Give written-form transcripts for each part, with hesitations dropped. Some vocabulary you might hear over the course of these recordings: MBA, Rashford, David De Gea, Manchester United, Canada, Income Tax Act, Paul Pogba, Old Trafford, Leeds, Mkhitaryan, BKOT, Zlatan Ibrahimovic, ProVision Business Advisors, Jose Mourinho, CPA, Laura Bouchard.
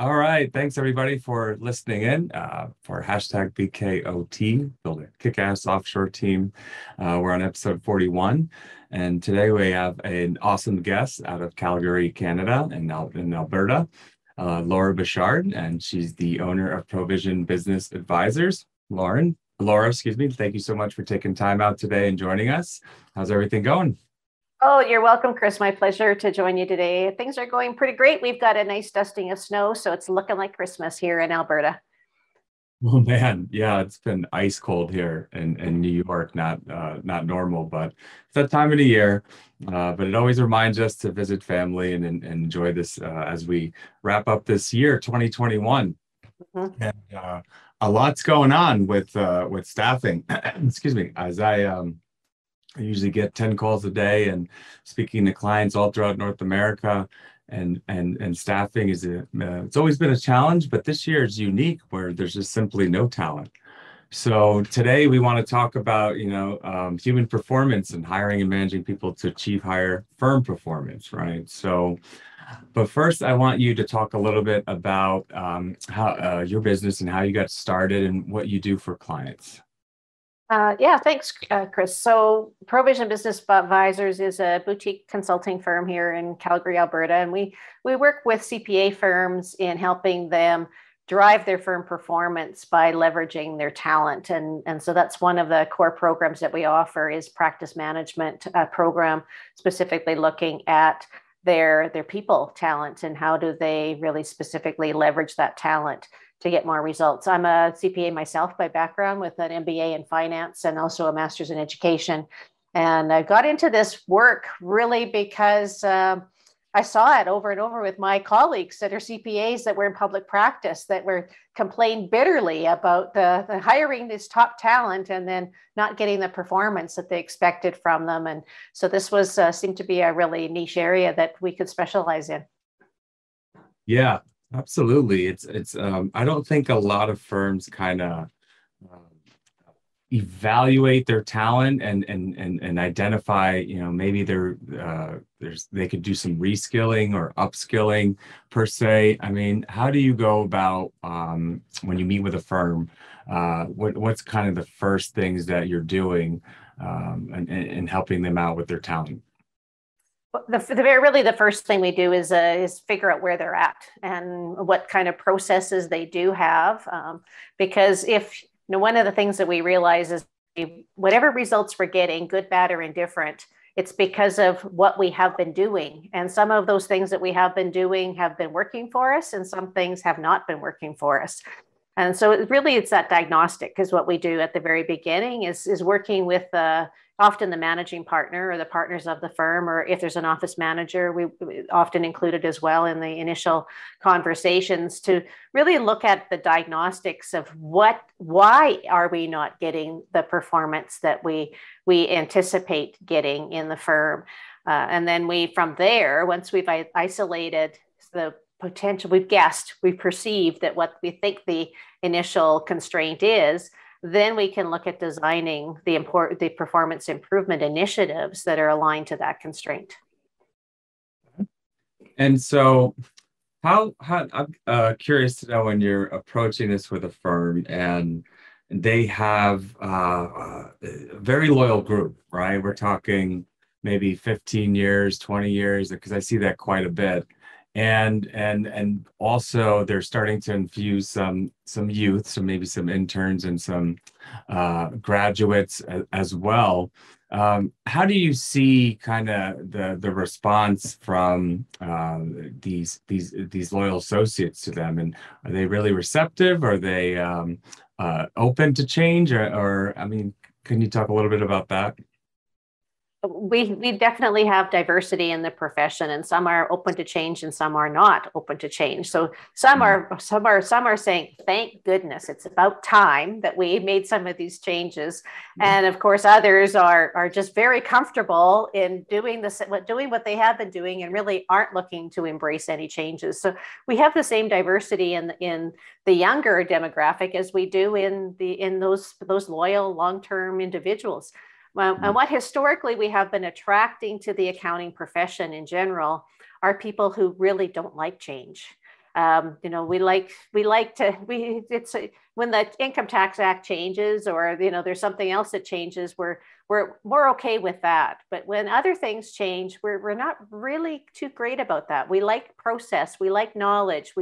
All right. Thanks, everybody, for listening in for #BKOT, Build a Kick-Ass Offshore Team. We're on episode 41. And today we have an awesome guest out of Calgary, Canada, and in Alberta, Laura Bouchard, and she's the owner of ProVision Business Advisors. Laura, thank you so much for taking time out today and joining us. How's everything going? Oh, you're welcome, Chris. My pleasure to join you today. Things are going pretty great. We've got a nice dusting of snow, so it's looking like Christmas here in Alberta. Oh, man. Yeah, it's been ice cold here in New York. Not normal, but it's that time of the year. But it always reminds us to visit family and enjoy this as we wrap up this year, 2021. Mm-hmm. And a lot's going on with staffing. Excuse me. As I usually get 10 calls a day and speaking to clients all throughout North America, and staffing is it's always been a challenge, but this year is unique where there's just simply no talent. So today we want to talk about, human performance and hiring and managing people to achieve higher firm performance, right? So, but first I want you to talk a little bit about how your business and how you got started and what you do for clients. Yeah, thanks, Chris. So ProVision Business Advisors is a boutique consulting firm here in Calgary, Alberta, and we work with CPA firms in helping them drive their firm performance by leveraging their talent. And so that's one of the core programs that we offer is practice management program, specifically looking at their people talent and how do they really specifically leverage that talent to get more results. I'm a CPA myself by background with an MBA in finance and also a master's in education. And I got into this work really because I saw it over and over with my colleagues that are CPAs that were in public practice that were complained bitterly about the hiring this top talent and then not getting the performance that they expected from them. And so this was seemed to be a really niche area that we could specialize in. Yeah. Absolutely. It's I don't think a lot of firms kind of evaluate their talent and identify, maybe they could do some reskilling or upskilling per se. I mean, how do you go about when you meet with a firm, what's kind of the first things that you're doing and helping them out with their talent? The first thing we do is figure out where they're at and what kind of processes they do have, because if one of the things that we realize is whatever results we're getting, good, bad, or indifferent, it's because of what we have been doing. And some of those things that we have been doing have been working for us, and some things have not been working for us. And so it's that diagnostic is what we do at the very beginning is working with often the managing partner or the partners of the firm, or if there's an office manager, we often include it as well in the initial conversations to really look at the diagnostics of why are we not getting the performance that we anticipate getting in the firm. And then from there, once we've isolated the potential, we've perceived that what we think the initial constraint is, then we can look at designing the performance improvement initiatives that are aligned to that constraint. And so how I'm curious to know when you're approaching this with a firm and they have a very loyal group, right? We're talking maybe 15 years, 20 years, because I see that quite a bit. And also they're starting to infuse some youth, so maybe some interns and some graduates as well. How do you see kind of the response from these loyal associates to them? And are they really receptive? Are they open to change? Or I mean, can you talk a little bit about that? We definitely have diversity in the profession, and some are open to change and some are not open to change. So some are saying, thank goodness, it's about time that we made some of these changes. And of course, others are just very comfortable in doing what they have been doing and really aren't looking to embrace any changes. So we have the same diversity in the younger demographic as we do in those loyal long-term individuals. Well, and what historically we have been attracting to the accounting profession in general are people who really don't like change. When the Income Tax Act changes, or, there's something else that changes, we're more okay with that. But when other things change, we're not really too great about that. We like process, we like knowledge,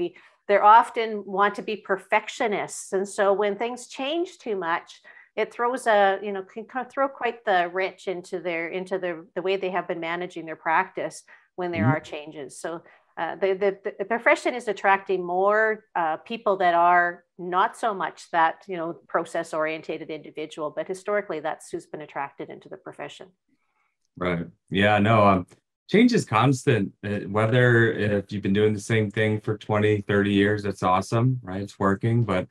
they're often want to be perfectionists. And so when things change too much, it throws can throw quite the wrench into the way they have been managing their practice when there are changes. So the profession is attracting more people that are not so much that, process oriented individual, but historically that's who's been attracted into the profession. Right. Yeah, no, change is constant. Whether if you've been doing the same thing for 20, 30 years, that's awesome, right? It's working. But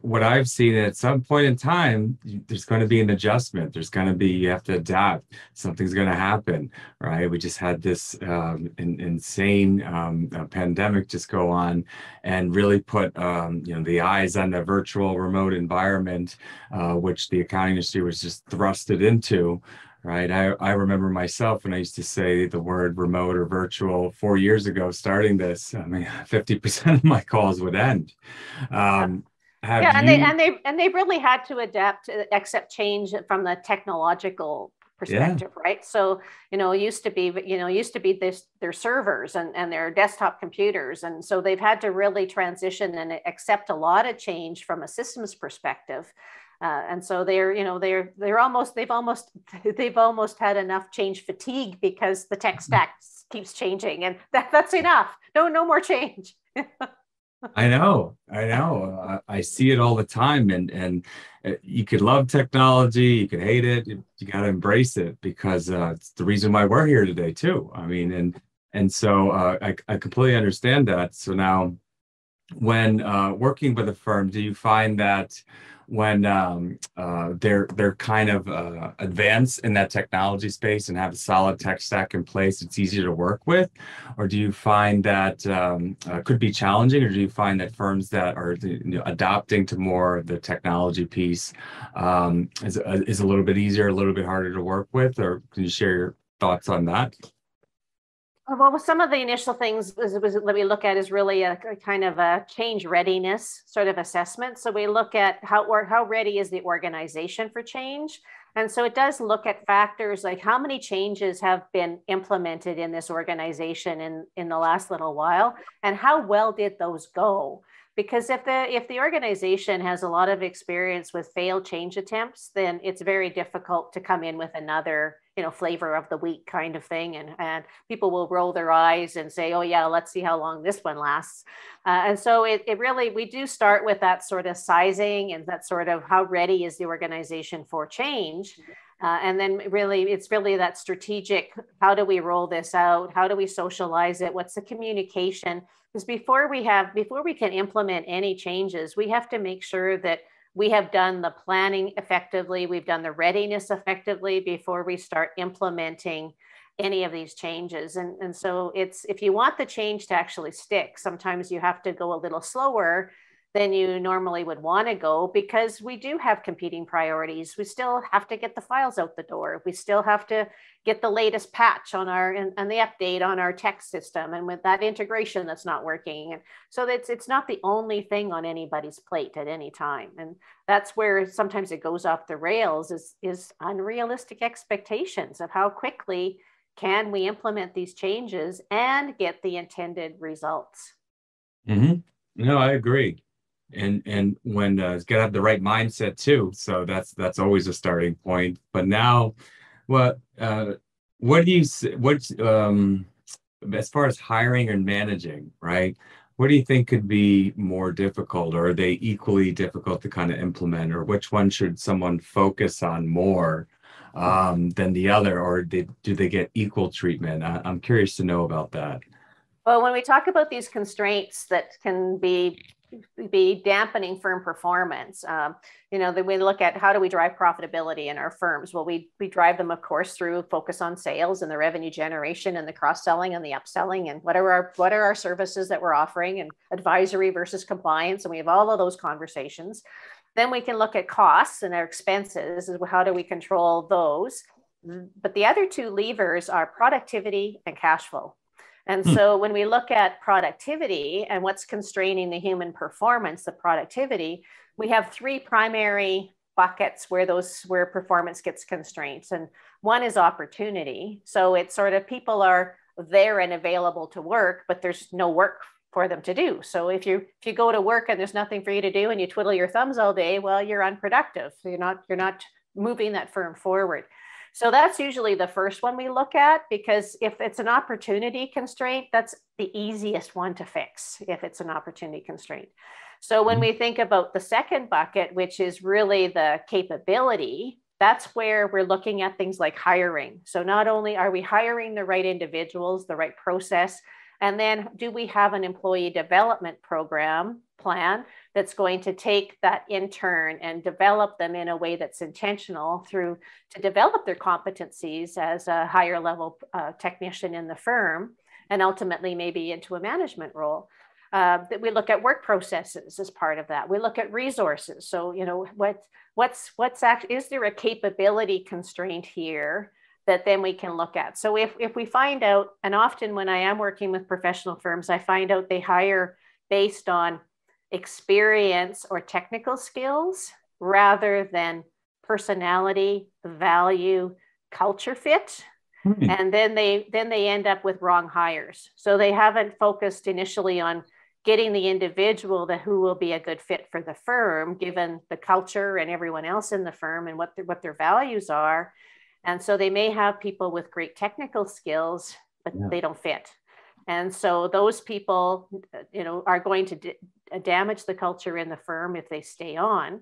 what I've seen, at some point in time, there's going to be an adjustment. There's going to be, you have to adapt. Something's going to happen, right? We just had this insane pandemic just go on and really put, the eyes on the virtual remote environment, which the accounting industry was just thrusted into. Right. I remember myself when I used to say the word remote or virtual 4 years ago, starting this, 50% of my calls would end. And they really had to adapt, accept change from the technological perspective, right? So, used to be their servers and their desktop computers. And so they've had to really transition and accept a lot of change from a systems perspective. And so they've almost had enough change fatigue, because the tech stack keeps changing, and that's enough. No more change. I know. I see it all the time, and you could love technology, you could hate it. You got to embrace it, because it's the reason why we're here today too. I completely understand that. So now, when working with a firm, do you find that when they're kind of advanced in that technology space and have a solid tech stack in place, it's easier to work with? Or do you find that could be challenging? Or do you find that firms that are adopting to more of the technology piece is a little bit easier, a little bit harder to work with? Or can you share your thoughts on that? Well, some of the initial things that we look at is really a kind of a change readiness sort of assessment. So we look at how ready is the organization for change. And so it does look at factors like how many changes have been implemented in this organization in the last little while, and how well did those go? Because if the organization has a lot of experience with failed change attempts, then it's very difficult to come in with another, flavor of the week kind of thing. And people will roll their eyes and say, oh yeah, let's see how long this one lasts. And so we do start with that sort of sizing and that sort of how ready is the organization for change. And then really, it's really that strategic, how do we roll this out? How do we socialize it? What's the communication? Because before we can implement any changes, we have to make sure that we have done the planning effectively, we've done the readiness effectively before we start implementing any of these changes. And so if you want the change to actually stick, sometimes you have to go a little slower than you normally would want to go, because we do have competing priorities. We still have to get the files out the door. We still have to get the latest patch on our and the update on our tech system, and with that integration that's not working. And so it's not the only thing on anybody's plate at any time. And that's where sometimes it goes off the rails is unrealistic expectations of how quickly can we implement these changes and get the intended results. Mm-hmm. No, I agree. And when it's got to have the right mindset too, so that's always a starting point. But now, as far as hiring and managing, right? What do you think could be more difficult, or are they equally difficult to kind of implement, or which one should someone focus on more than the other, or do they get equal treatment? I'm curious to know about that. Well, when we talk about these constraints that can be dampening firm performance, then we look at how do we drive profitability in our firms? Well, we drive them, of course, through focus on sales and the revenue generation and the cross-selling and the upselling, and what are our services that we're offering, and advisory versus compliance. And we have all of those conversations. Then we can look at costs and our expenses, and how do we control those? But the other two levers are productivity and cash flow. And so when we look at productivity and what's constraining the human performance, the productivity, we have three primary buckets where performance gets constraints. And one is opportunity. So it's sort of people are there and available to work, but there's no work for them to do. So if you go to work and there's nothing for you to do and you twiddle your thumbs all day, well, you're unproductive. You're not moving that firm forward. So that's usually the first one we look at, because if it's an opportunity constraint, that's the easiest one to fix if it's an opportunity constraint. So when we think about the second bucket, which is really the capability, that's where we're looking at things like hiring. So not only are we hiring the right individuals, the right process, and then do we have an employee development program plan that's going to take that intern and develop them in a way that's intentional through to develop their competencies as a higher level technician in the firm, and ultimately maybe into a management role. That we look at work processes as part of that. We look at resources. So, is there a capability constraint here that then we can look at? So if we find out, and often when I am working with professional firms, I find out they hire based on experience or technical skills rather than personality, value, culture fit. And then they end up with wrong hires. So they haven't focused initially on getting the individual who will be a good fit for the firm, given the culture and everyone else in the firm and what their values are. And so they may have people with great technical skills, but they don't fit. And so those people, are going to damage the culture in the firm if they stay on.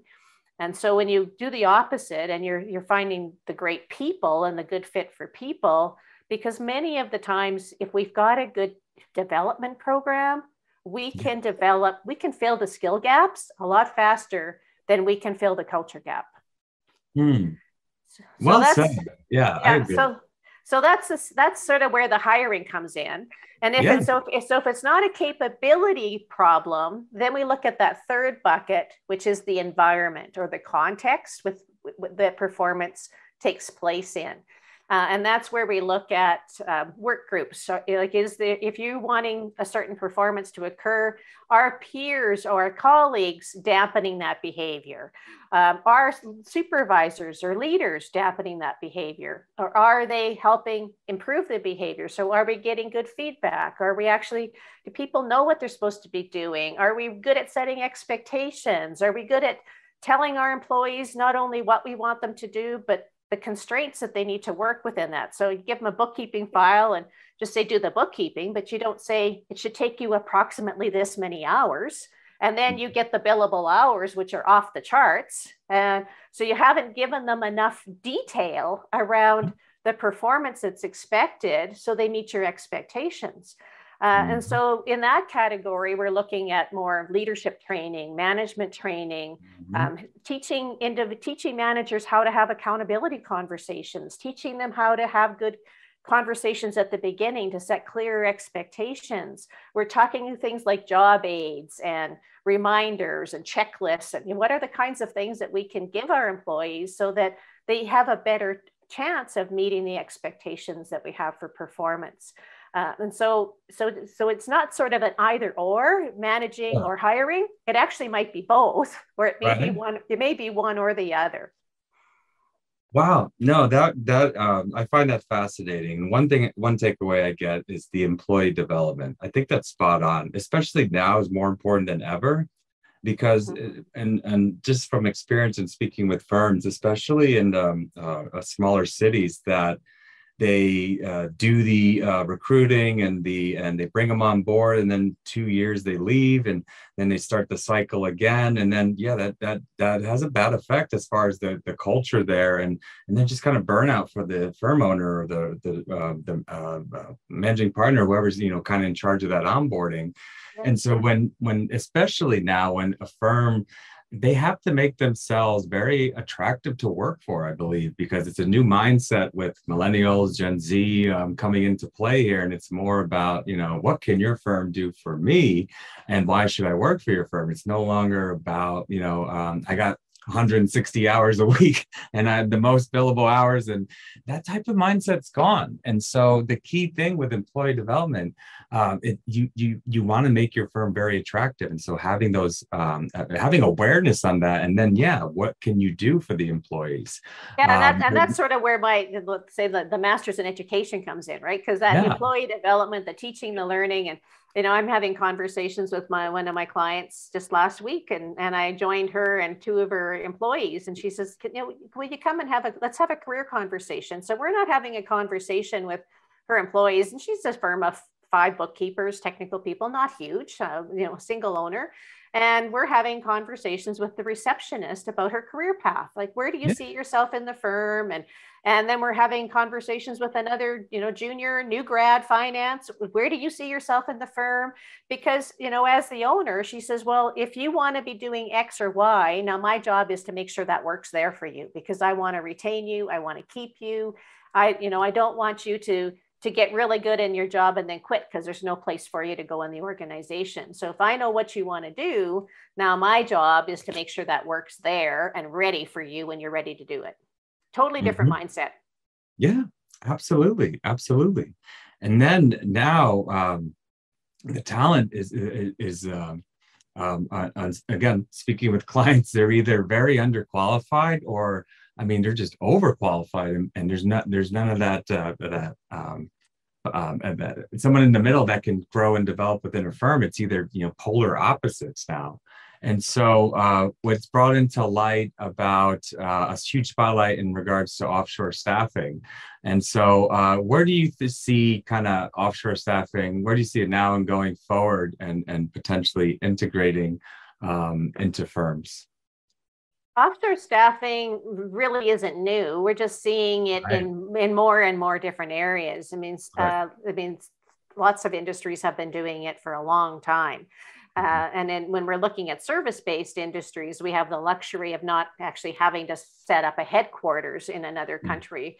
And so when you do the opposite and you're finding the great people and the good fit for people, because many of the times, if we've got a good development program, we can fill the skill gaps a lot faster than we can fill the culture gap. Well said. Yeah, I agree. So that's sort of where the hiring comes in. And if it's not a capability problem, then we look at that third bucket, which is the environment or the context with that performance takes place in. And that's where we look at work groups. So, if you're wanting a certain performance to occur, are peers or our colleagues dampening that behavior? Are supervisors or leaders dampening that behavior? Or are they helping improve the behavior? So are we getting good feedback? Do people know what they're supposed to be doing? Are we good at setting expectations? Are we good at telling our employees not only what we want them to do, but the constraints that they need to work within that? So you give them a bookkeeping file and just say, do the bookkeeping, but you don't say it should take you approximately this many hours. And then you get the billable hours, which are off the charts. And so you haven't given them enough detail around the performance that's expected, so they meet your expectations. And so in that category, we're looking at more leadership training, management training, teaching managers how to have accountability conversations, teaching them how to have good conversations at the beginning to set clear expectations. We're talking things like job aids and reminders and checklists, and what are the kinds of things that we can give our employees so that they have a better chance of meeting the expectations that we have for performance. And so it's not sort of an either or, managing or hiring. It actually might be both, or it may be one. It may be one or the other. Wow, no, that I find that fascinating. One takeaway I get is the employee development. I think that's spot on, especially now is more important than ever, because and just from experience and speaking with firms, especially in smaller cities, that they do the recruiting and they bring them on board, and then 2 years they leave, and then they start the cycle again. And then, that has a bad effect as far as the culture there, and then just kind of burnout for the firm owner or the managing partner, whoever's, kind of in charge of that onboarding. And so when especially now when a firm, they have to make themselves very attractive to work for, I believe, because it's a new mindset with millennials, Gen Z coming into play here. And it's more about, what can your firm do for me? And why should I work for your firm? It's no longer about, I got 160 hours a week and I had the most billable hours, and that type of mindset's gone. And so the key thing with employee development, you want to make your firm very attractive. And so having those, having awareness on that, and then, yeah, what can you do for the employees? Yeah, and that's sort of where my, let's say the master's in education comes in, right? Because that employee development, the teaching, the learning, and, you know, I'm having conversations with one of my clients just last week, and I joined her and two of her employees, and she says, will you come and let's have a career conversation. So we're not having a conversation with her employees, and she's a firm of 5 bookkeepers, technical people, not huge, single owner. And we're having conversations with the receptionist about her career path. Like, where do you see yourself in the firm? And then we're having conversations with another, junior, new grad finance. Where do you see yourself in the firm? Because, as the owner, she says, well, if you want to be doing X or Y, now my job is to make sure that work's there for you, because I want to retain you. I want to keep you. I don't want you to get really good in your job and then quit because there's no place for you to go in the organization. So if I know what you want to do, now my job is to make sure that work's there and ready for you when you're ready to do it. Totally different mindset. Yeah, absolutely. Absolutely. And then now the talent is again, speaking with clients, they're either very underqualified or they're just overqualified, and there's none of that someone in the middle that can grow and develop within a firm. It's either polar opposites now. And so what's brought into light about a huge spotlight in regards to offshore staffing. And so where do you see kind of offshore staffing? Where do you see it now and going forward, and potentially integrating into firms? Offshore staffing really isn't new. We're just seeing it in more and more different areas. Lots of industries have been doing it for a long time. And then when we're looking at service-based industries, we have the luxury of not actually having to set up a headquarters in another country.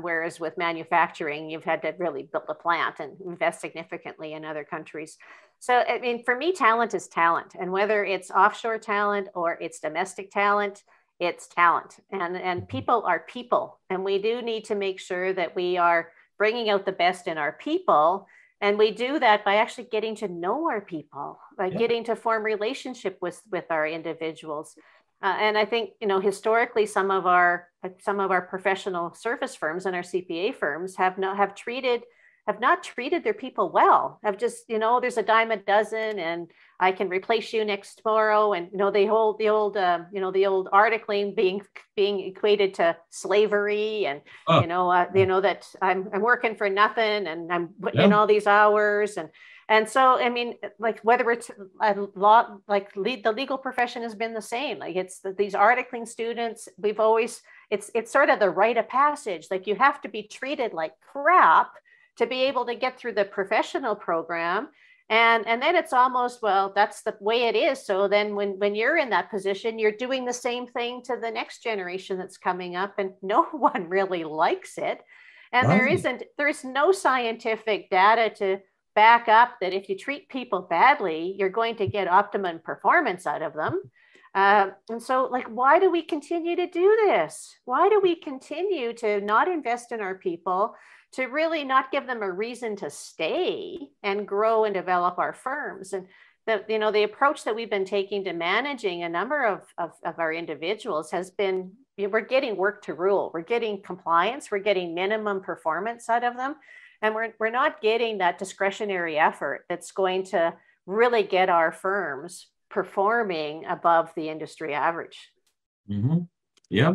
Whereas with manufacturing, you've had to really build a plant and invest significantly in other countries. So, for me, talent is talent. And whether it's offshore talent or it's domestic talent, it's talent. And people are people. And we do need to make sure that we are bringing out the best in our people. And we do that by actually getting to know our people, by getting to form relationship with our individuals. And I think, historically, some of our professional service firms and our CPA firms have not treated their people well. Have just, there's a dime a dozen, and I can replace you next tomorrow. And they hold the old articling being equated to slavery, and that I'm working for nothing, and I'm putting in all these hours, and so whether it's a lot, the legal profession has been the same. Like, it's these articling students. We've always it's sort of the rite of passage. Like, you have to be treated like crap to be able to get through the professional program. And then it's almost, well, that's the way it is. So then when you're in that position, you're doing the same thing to the next generation that's coming up, and no one really likes it. And there is no scientific data to back up that if you treat people badly, you're going to get optimum performance out of them. And so, why do we continue to do this? Why do we continue to not invest in our people, to really not give them a reason to stay and grow and develop our firms? And the approach that we've been taking to managing a number of our individuals has been, we're getting work to rule, we're getting compliance, we're getting minimum performance out of them. And we're not getting that discretionary effort that's going to really get our firms performing above the industry average. Mm-hmm. Yeah.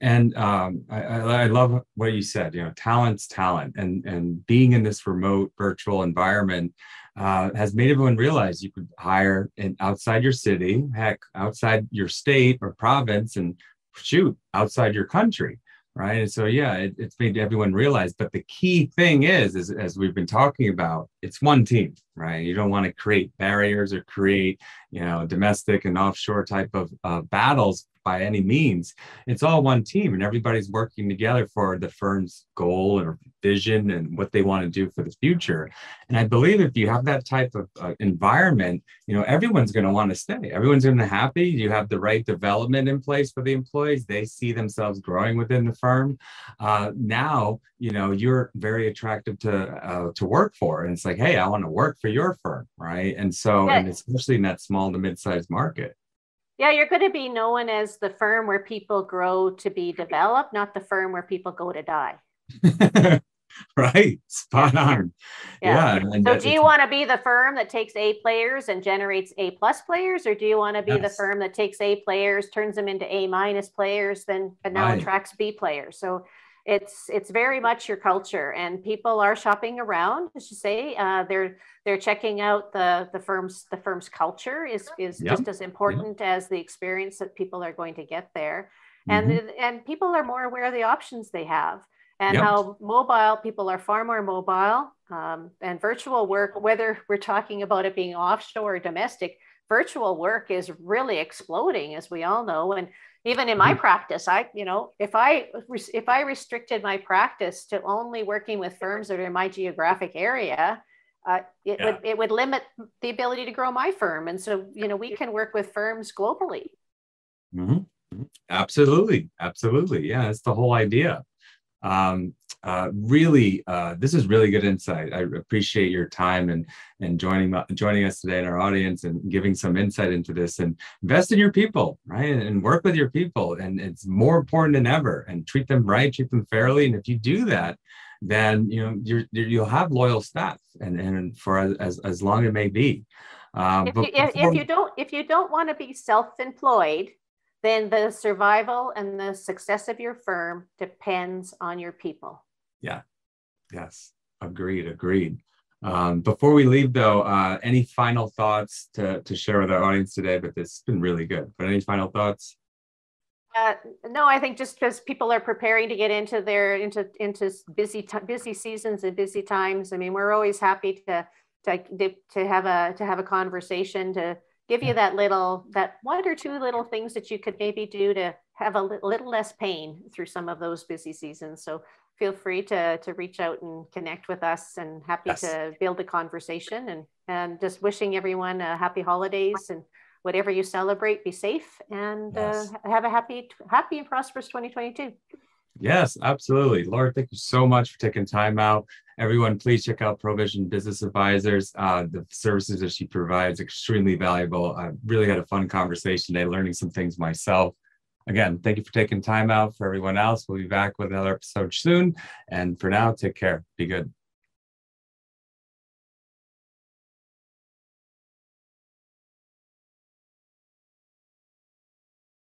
And I love what you said, talent's talent, and being in this remote virtual environment has made everyone realize you could hire outside your city, heck, outside your state or province, and shoot, outside your country, right? And so, it's made everyone realize, but the key thing is, as we've been talking about, it's one team, right? You don't want to create barriers or create, domestic and offshore type of battles, by any means. It's all one team and everybody's working together for the firm's goal or vision and what they want to do for the future. And I believe if you have that type of environment, everyone's going to want to stay. Everyone's going to be happy. You have the right development in place for the employees. They see themselves growing within the firm. Now, you're very attractive to work for. And it's like, hey, I want to work for your firm, right? And so, and especially in that small to mid-sized market. Yeah, you're going to be known as the firm where people grow to be developed, not the firm where people go to die. Right. Spot on. Yeah. So do you want to be the firm that takes A players and generates A+ players? Or do you want to be the firm that takes A players, turns them into A- players, but now attracts B players? So it's very much your culture, and people are shopping around, as you say. They're checking out the firm's culture is just as important as the experience that people are going to get there. And and people are more aware of the options they have. And how mobile people are, far more mobile, and virtual work, whether we're talking about it being offshore or domestic, virtual work is really exploding, as we all know. And even in my practice, if I restricted my practice to only working with firms that are in my geographic area, it would limit the ability to grow my firm. And so, we can work with firms globally. Mm-hmm. Absolutely. Absolutely. Yeah. That's the whole idea. This is really good insight. I appreciate your time and joining us today in our audience and giving some insight into this, and invest in your people, right? And work with your people. And it's more important than ever, and treat them right, treat them fairly. And if you do that, then, you'll have loyal staff and for as long it may be. If you don't want to be self-employed, then the survival and the success of your firm depends on your people. Yeah. Yes. Agreed. Before we leave, though, any final thoughts to share with our audience today? But this has been really good. But any final thoughts? No, I think just because people are preparing to get into their into busy seasons and busy times. I mean, we're always happy to have a conversation to give you that one or two little things that you could maybe do to have a little less pain through some of those busy seasons. So feel free to reach out and connect with us, and happy to build the conversation, and just wishing everyone a happy holidays, and whatever you celebrate, be safe, and have a happy and prosperous 2022. Yes, absolutely. Laura, thank you so much for taking time out. Everyone, please check out ProVision Business Advisors. The services that she provides, extremely valuable. I really had a fun conversation today, learning some things myself. Again, thank you for taking time out. For everyone else, we'll be back with another episode soon. And for now, take care. Be good.